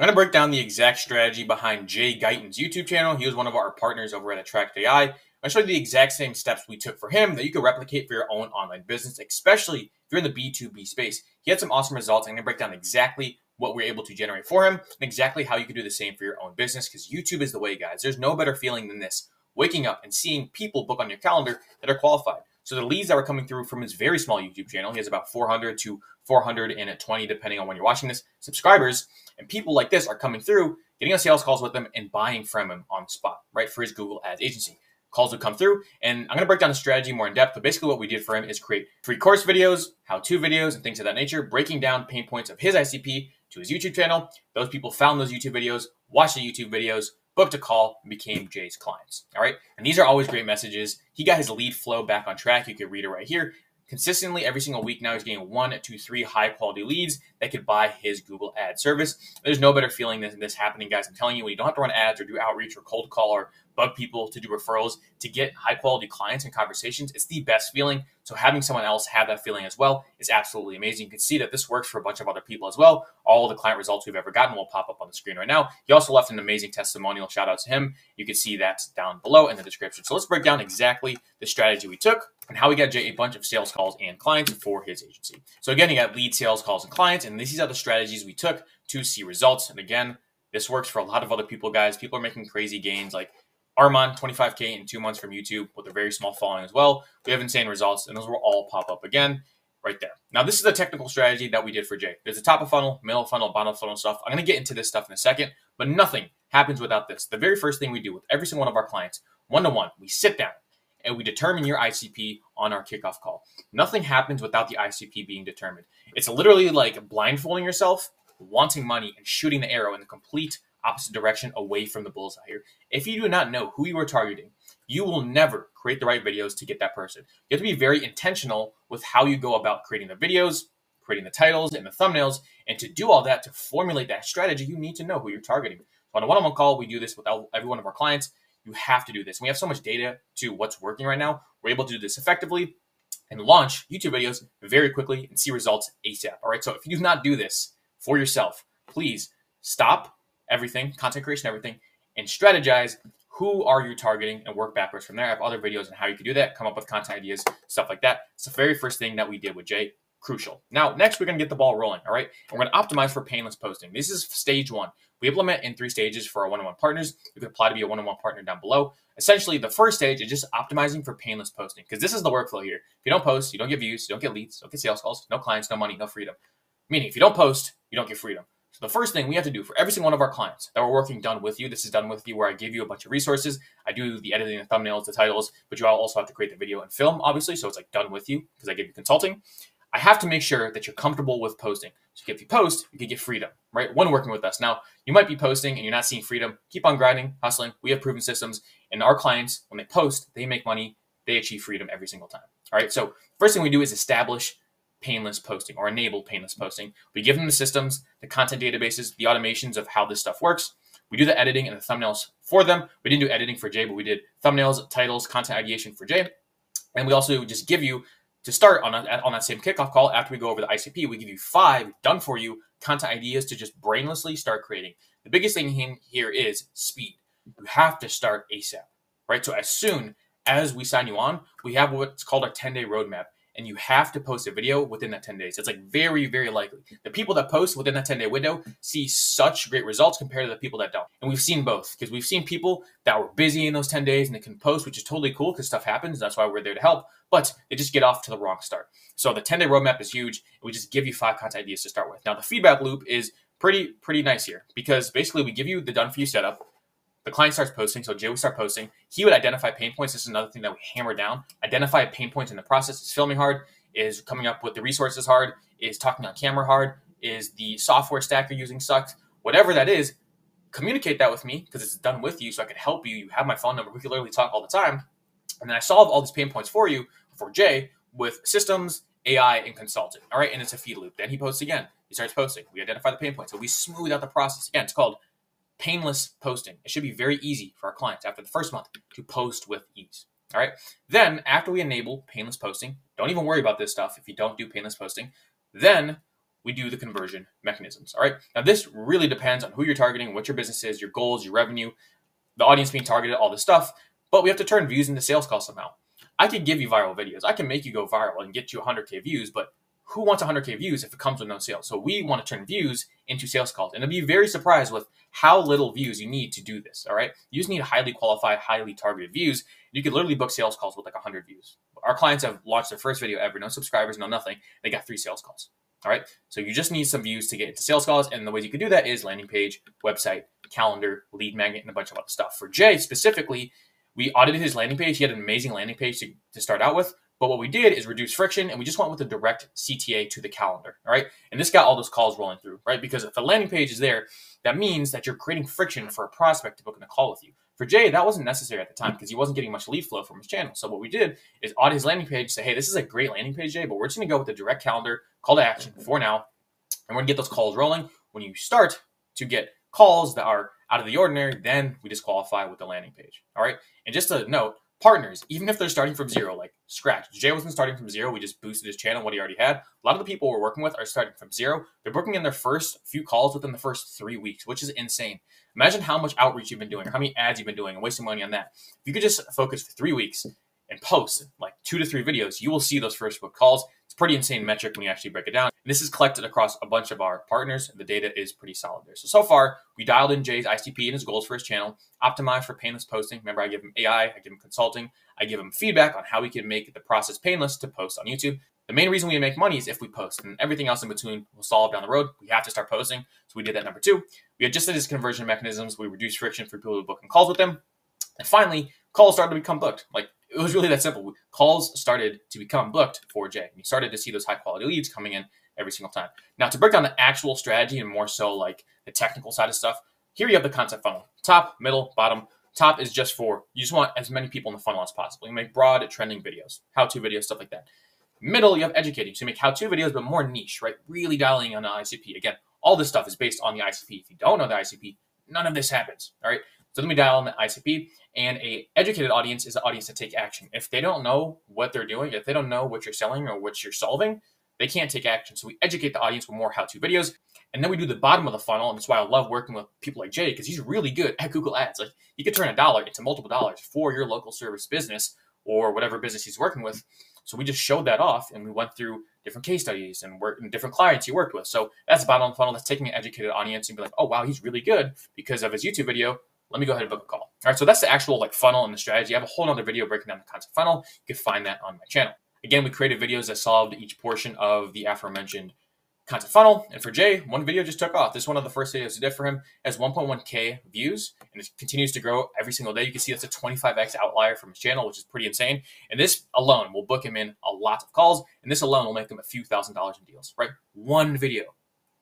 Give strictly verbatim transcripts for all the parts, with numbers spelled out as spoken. I'm going to break down the exact strategy behind Jay Guyton's YouTube channel. He was one of our partners over at Attract A I. I'll show you the exact same steps we took for him that you can replicate for your own online business, especially if you're in the B two B space. He had some awesome results. I'm going to break down exactly what we were able to generate for him and exactly how you can do the same for your own business, because YouTube is the way, guys. There's no better feeling than this, waking up and seeing people book on your calendar that are qualified. So the leads that were coming through from his very small YouTube channel, he has about four hundred to four hundred twenty, depending on when you're watching this, subscribers, and people like this are coming through, getting on sales calls with them and buying from him on the spot, right, for his Google Ads agency. Calls would come through, and I'm going to break down the strategy more in depth, but basically what we did for him is create free course videos, how-to videos, and things of that nature, breaking down pain points of his I C P to his YouTube channel. Those people found those YouTube videos, watched the YouTube videos, booked a call, and became Jay's clients. All right. And these are always great messages. He got his lead flow back on track. You can read it right here. Consistently every single week now, he's getting one to three high quality leads that could buy his Google ad service. There's no better feeling than this happening, guys. I'm telling you, when you don't have to run ads or do outreach or cold call or bug people to do referrals to get high quality clients and conversations, it's the best feeling. So having someone else have that feeling as well is absolutely amazing. You can see that this works for a bunch of other people as well. All the client results we've ever gotten will pop up on the screen right now. He also left an amazing testimonial. Shout out to him. You can see that down below in the description. So let's break down exactly the strategy we took and how we got Jay a bunch of sales calls and clients for his agency. So again, you got lead, sales calls, and clients, and these are the strategies we took to see results. And again, this works for a lot of other people, guys. People are making crazy gains like Armand, twenty-five K in two months from YouTube with a very small following as well. We have insane results, and those will all pop up again right there. Now, this is a technical strategy that we did for Jay. There's the top of funnel, middle of funnel, bottom of funnel stuff. I'm going to get into this stuff in a second, but nothing happens without this. The very first thing we do with every single one of our clients, one-to-one, we sit down and we determine your I C P on our kickoff call. Nothing happens without the I C P being determined. It's literally like blindfolding yourself, wanting money, and shooting the arrow in the complete opposite direction away from the bullseye here. If you do not know who you are targeting, you will never create the right videos to get that person. You have to be very intentional with how you go about creating the videos, creating the titles and the thumbnails, and to do all that, to formulate that strategy, you need to know who you're targeting. On a one-on-one call, we do this with every one of our clients. You have to do this. We have so much data to what's working right now. We're able to do this effectively and launch YouTube videos very quickly and see results ASAP. All right. So if you do not do this for yourself, please stop everything, content creation, everything, and strategize who are you targeting and work backwards from there. I have other videos on how you can do that, come up with content ideas, stuff like that. It's the very first thing that we did with Jay. Crucial. Now, next, we're going to get the ball rolling, all right? We're going to optimize for painless posting. This is stage one. We implement in three stages for our one-on-one partners. You can apply to be a one-on-one partner down below. Essentially, the first stage is just optimizing for painless posting, because this is the workflow here. If you don't post, you don't get views, you don't get leads, you don't get sales calls, no clients, no money, no freedom. Meaning, if you don't post, you don't get freedom. So the first thing we have to do for every single one of our clients that we're working done with you, this is done with you where I give you a bunch of resources. I do the editing, the thumbnails, the titles, but you also have to create the video and film, obviously. So it's like done with you because I give you consulting. I have to make sure that you're comfortable with posting. So if you post, you can get freedom, right? One working with us. Now, you might be posting and you're not seeing freedom. Keep on grinding, hustling. We have proven systems. And our clients, when they post, they make money. They achieve freedom every single time. All right. So first thing we do is establish painless posting or enable painless posting. We give them the systems, the content databases, the automations of how this stuff works. We do the editing and the thumbnails for them. We didn't do editing for Jay, but we did thumbnails, titles, content ideation for Jay. And we also just give you to start on, a, on that same kickoff call, after we go over the I C P, we give you five done-for-you content ideas to just brainlessly start creating. The biggest thing here is speed. You have to start ASAP, right? So as soon as we sign you on, we have what's called our ten-day roadmap, and you have to post a video within that ten days. It's like very, very likely. The people that post within that ten-day window see such great results compared to the people that don't. And we've seen both, because we've seen people that were busy in those ten days and they can post, which is totally cool because stuff happens. That's why we're there to help, but they just get off to the wrong start. So the ten-day roadmap is huge. And we just give you five content ideas to start with. Now, the feedback loop is pretty, pretty nice here, because basically we give you the done-for-you setup. The client starts posting, so Jay would start posting. He would identify pain points. This is another thing that we hammer down. Identify pain points in the process. Is filming hard? Is coming up with the resources hard? Is talking on camera hard? Is the software stack you're using sucks? Whatever that is, communicate that with me, because it's done with you, so I can help you. You have my phone number. We can literally talk all the time. And then I solve all these pain points for you, for Jay, with systems, A I, and consultant. All right, and it's a feed loop. Then he posts again. He starts posting. We identify the pain points. So we smooth out the process. Again, it's called painless posting. It should be very easy for our clients after the first month to post with ease. All right. Then after we enable painless posting, don't even worry about this stuff if you don't do painless posting. Then we do the conversion mechanisms. All right. Now, this really depends on who you're targeting, what your business is, your goals, your revenue, the audience being targeted, all this stuff. But we have to turn views into sales calls somehow. I could give you viral videos. I can make you go viral and get you one hundred K views, but who wants one hundred K views if it comes with no sales? So we want to turn views into sales calls. And I'll be very surprised with how little views you need to do this, all right? You just need highly qualified, highly targeted views. You could literally book sales calls with like one hundred views. Our clients have launched their first video ever, no subscribers, no nothing. They got three sales calls, all right? So you just need some views to get into sales calls. And the ways you can do that is landing page, website, calendar, lead magnet, and a bunch of other stuff. For Jay specifically, we audited his landing page. He had an amazing landing page to, to start out with. But what we did is reduce friction, and we just went with a direct C T A to the calendar, all right? And this got all those calls rolling through, right? Because if the landing page is there, that means that you're creating friction for a prospect to book in a call with you. For Jay, that wasn't necessary at the time because he wasn't getting much lead flow from his channel. So what we did is audit his landing page, say, hey, this is a great landing page, Jay, but we're just gonna go with a direct calendar, call to action for now, and we're gonna get those calls rolling. When you start to get calls that are out of the ordinary, then we disqualify with the landing page, all right? And just a note, partners, even if they're starting from zero, like scratch, Jay wasn't starting from zero. We just boosted his channel, what he already had. A lot of the people we're working with are starting from zero. They're booking in their first few calls within the first three weeks, which is insane. Imagine how much outreach you've been doing, or how many ads you've been doing, and wasting money on that. If you could just focus for three weeks and post like two to three videos, you will see those first book calls. It's a pretty insane metric when you actually break it down. And this is collected across a bunch of our partners. The data is pretty solid there. So, so far, we dialed in Jay's I C P and his goals for his channel, optimized for painless posting. Remember, I give him A I, I give him consulting, I give him feedback on how we can make the process painless to post on YouTube. The main reason we make money is if we post, and everything else in between will solve down the road. We have to start posting. So we did that number two. We adjusted his conversion mechanisms. We reduced friction for people who book and calls with them. And finally, calls started to become booked. Like, it was really that simple. Calls started to become booked for Jay. You started to see those high quality leads coming in every single time. Now, to break down the actual strategy and more so like the technical side of stuff, here you have the concept funnel. Top, middle, bottom. Top is just for, you just want as many people in the funnel as possible. You make broad trending videos, how-to videos, stuff like that. Middle, you have educating. So you make how-to videos, but more niche, right? Really dialing on the I C P. Again, all this stuff is based on the I C P. If you don't know the I C P, none of this happens, all right? So let me dial in the I C P, and a educated audience is an audience to take action. If they don't know what they're doing, if they don't know what you're selling or what you're solving, they can't take action. So we educate the audience with more how-to videos, and then we do the bottom of the funnel, and that's why I love working with people like Jay, because he's really good at Google Ads. Like, you could turn a dollar into multiple dollars for your local service business or whatever business he's working with. So we just showed that off, and we went through different case studies and, work, and different clients he worked with. So that's the bottom of the funnel. That's taking an educated audience and be like, oh, wow, he's really good because of his YouTube video. Let me go ahead and book a call. All right, so that's the actual like funnel and the strategy. I have a whole nother video breaking down the concept funnel. You can find that on my channel. Again, we created videos that solved each portion of the aforementioned concept funnel. And for Jay, one video just took off. This is one of the first videos we did for him. It has one point one K views, and it continues to grow every single day. You can see that's a twenty-five X outlier from his channel, which is pretty insane. And this alone will book him in a lot of calls, and this alone will make him a few thousand dollars in deals, right? One video,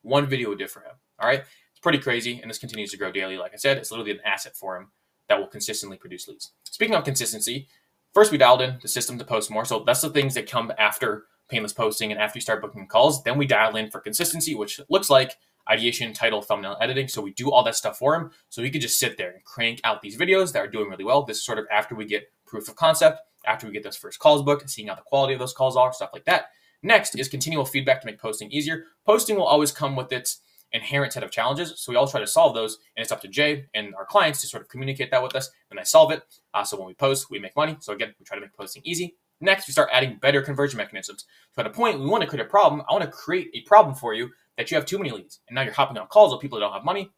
one video we did for him, all right? It's pretty crazy, and this continues to grow daily. Like I said, it's literally an asset for him that will consistently produce leads. Speaking of consistency, first, we dialed in the system to post more. So that's the things that come after painless posting and after you start booking calls. Then we dial in for consistency, which looks like ideation, title, thumbnail, editing. So we do all that stuff for him. So he could just sit there and crank out these videos that are doing really well. This is sort of after we get proof of concept, after we get those first calls booked, seeing how the quality of those calls are, stuff like that. Next is continual feedback to make posting easier. Posting will always come with its inherent set of challenges. So we all try to solve those, and it's up to Jay and our clients to sort of communicate that with us, and I solve it. Uh, so when we post, we make money. So again, we try to make posting easy. Next, we start adding better conversion mechanisms. So at a point, we want to create a problem. I want to create a problem for you that you have too many leads, and now you're hopping on calls with people that don't have money,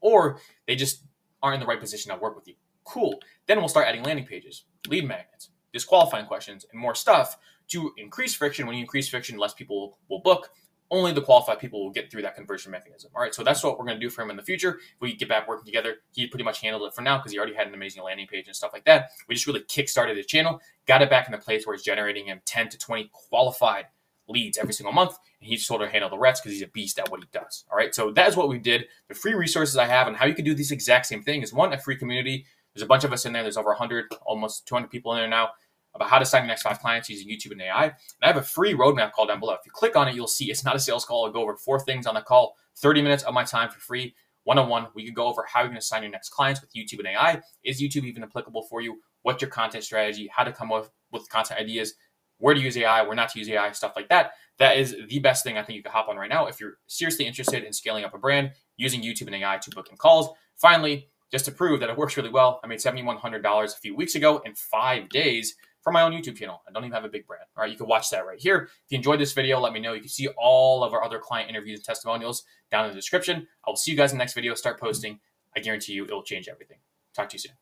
or they just aren't in the right position to work with you. Cool. Then we'll start adding landing pages, lead magnets, disqualifying questions, and more stuff to increase friction. When you increase friction, less people will book. Only the qualified people will get through that conversion mechanism. All right, so that's what we're going to do for him in the future. If we get back working together, he pretty much handled it for now because he already had an amazing landing page and stuff like that. We just really kickstarted his channel, got it back in the place where it's generating him ten to twenty qualified leads every single month, and he's sort of handled the rest because he's a beast at what he does. All right, so that is what we did. The free resources I have and how you can do this exact same thing is one, a free community. There's a bunch of us in there. There's over one hundred, almost two hundred people in there now, about how to sign your next five clients using YouTube and A I. And I have a free roadmap call down below. If you click on it, you'll see it's not a sales call. I'll go over four things on the call, thirty minutes of my time for free, one-on-one. We can go over how you're going to sign your next clients with YouTube and A I. Is YouTube even applicable for you? What's your content strategy? How to come up with, with content ideas? where to use A I, where not to use A I, stuff like that. That is the best thing I think you can hop on right now if you're seriously interested in scaling up a brand, using YouTube and A I to book in calls. Finally, just to prove that it works really well, I made seven thousand one hundred dollars a few weeks ago in five days for my own YouTube channel. I don't even have a big brand. All right, you can watch that right here. If you enjoyed this video, let me know. You can see all of our other client interviews and testimonials down in the description. I'll see you guys in the next video. Start posting. I guarantee you it will change everything. Talk to you soon.